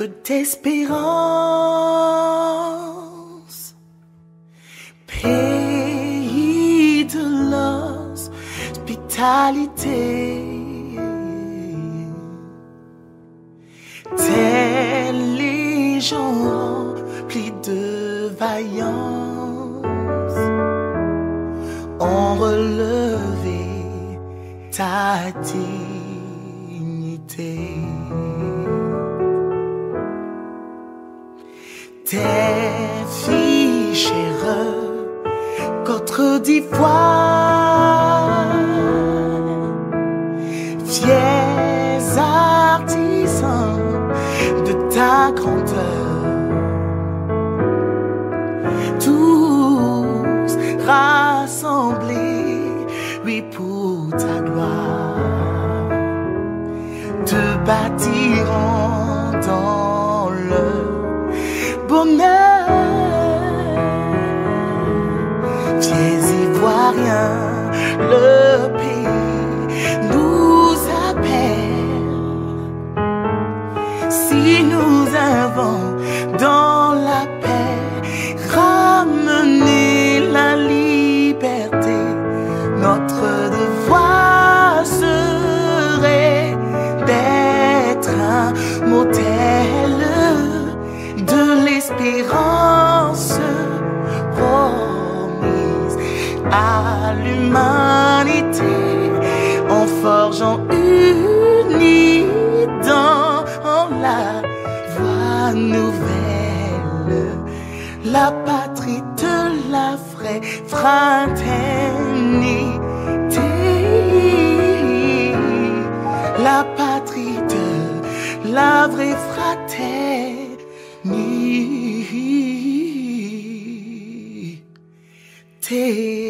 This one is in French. lettre d'espérance. Pays de l'hospitalité, tels les gens remplis de vaillance ont relevé ta dignité. Tes filles chères, Côte d'Ivoire, fiers artisans de ta grandeur, tous rassemblés, oui, pour ta gloire, te bâtiront dans le bonheur. Fiers Ivoiriens, le pays nous appelle. Si nous avons dans la paix ramené la liberté, notre devoir serait d'être un modèle de l'espérance promise à l'humanité, en forgeant unis dans la voie nouvelle, la patrie de la vraie fraternité, la patrie de la vraie fraternité. Hey.